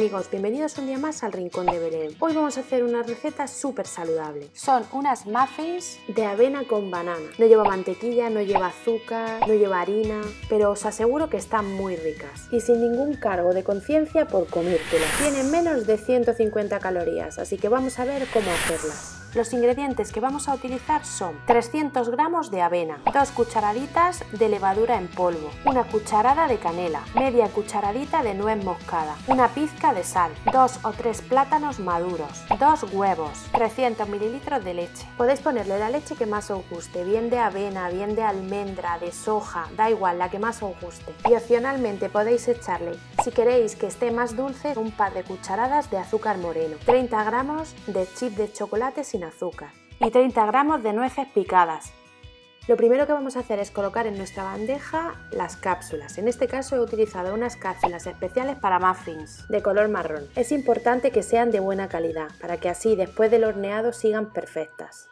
amigos, bienvenidos un día más al Rincón de Belén. Hoy vamos a hacer una receta súper saludable. Son unas muffins de avena con banana. No lleva mantequilla, no lleva azúcar, no lleva harina, pero os aseguro que están muy ricas y sin ningún cargo de conciencia por comértelas. Tienen menos de 150 calorías, así que vamos a ver cómo hacerlas. Los ingredientes que vamos a utilizar son 300 gramos de avena, 2 cucharaditas de levadura en polvo, 1 cucharada de canela, media cucharadita de nuez moscada, una pizca de sal, 2 o 3 plátanos maduros, 2 huevos, 300 mililitros de leche. Podéis ponerle la leche que más os guste, bien de avena, bien de almendra, de soja, da igual, la que más os guste. Y opcionalmente podéis echarle, si queréis que esté más dulce, un par de cucharadas de azúcar moreno, 30 gramos de chip de chocolate sin azúcar y 30 gramos de nueces picadas. Lo primero que vamos a hacer es colocar en nuestra bandeja las cápsulas. En este caso he utilizado unas cápsulas especiales para muffins de color marrón. Es importante que sean de buena calidad para que así después del horneado sigan perfectas.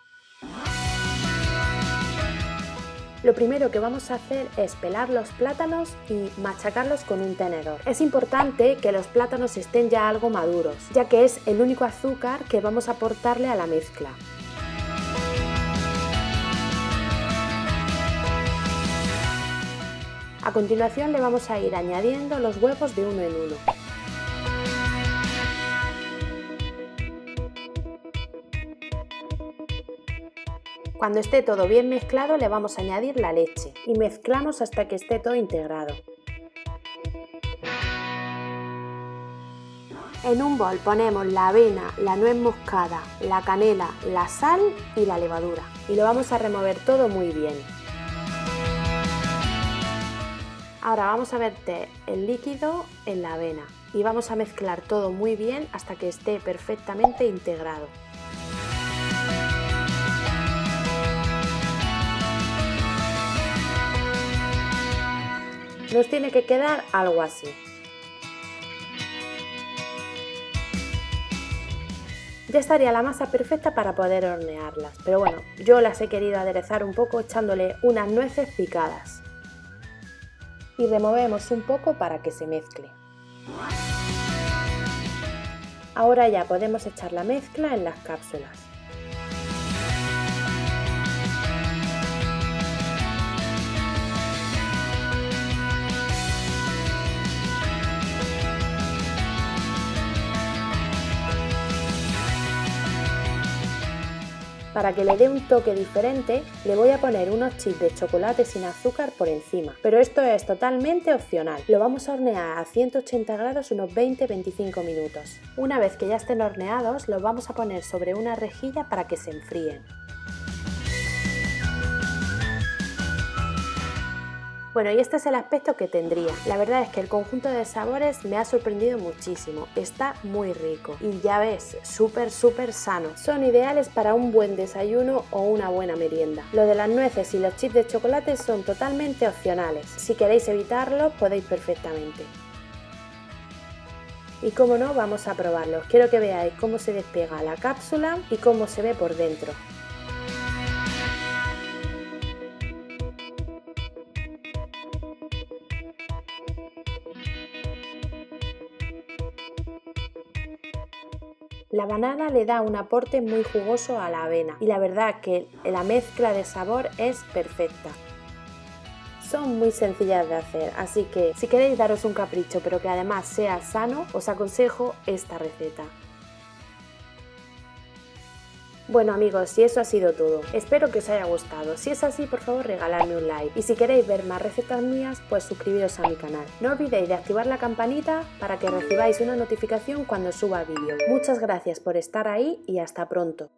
Lo primero que vamos a hacer es pelar los plátanos y machacarlos con un tenedor. Es importante que los plátanos estén ya algo maduros, ya que es el único azúcar que vamos a aportarle a la mezcla. A continuación le vamos a ir añadiendo los huevos de uno en uno. Cuando esté todo bien mezclado le vamos a añadir la leche y mezclamos hasta que esté todo integrado. En un bol ponemos la avena, la nuez moscada, la canela, la sal y la levadura y lo vamos a remover todo muy bien. Ahora vamos a verter el líquido en la avena y vamos a mezclar todo muy bien hasta que esté perfectamente integrado. Nos tiene que quedar algo así. Ya estaría la masa perfecta para poder hornearlas, pero bueno, yo las he querido aderezar un poco echándole unas nueces picadas. Y removemos un poco para que se mezcle. Ahora ya podemos echar la mezcla en las cápsulas. Para que le dé un toque diferente, le voy a poner unos chips de chocolate sin azúcar por encima, pero esto es totalmente opcional. Lo vamos a hornear a 180 grados unos 20-25 minutos. Una vez que ya estén horneados, los vamos a poner sobre una rejilla para que se enfríen. Bueno, y este es el aspecto que tendría. La verdad es que el conjunto de sabores me ha sorprendido muchísimo. Está muy rico y ya ves, súper sano. Son ideales para un buen desayuno o una buena merienda. Lo de las nueces y los chips de chocolate son totalmente opcionales. Si queréis evitarlos, podéis perfectamente. Y como no, vamos a probarlos. Quiero que veáis cómo se despega la cápsula y cómo se ve por dentro. La banana le da un aporte muy jugoso a la avena y la verdad que la mezcla de sabor es perfecta. Son muy sencillas de hacer, así que si queréis daros un capricho pero que además sea sano, os aconsejo esta receta. Bueno amigos, y eso ha sido todo. Espero que os haya gustado. Si es así, por favor regaladme un like. Y si queréis ver más recetas mías, pues suscribiros a mi canal. No olvidéis de activar la campanita para que recibáis una notificación cuando suba vídeo. Muchas gracias por estar ahí y hasta pronto.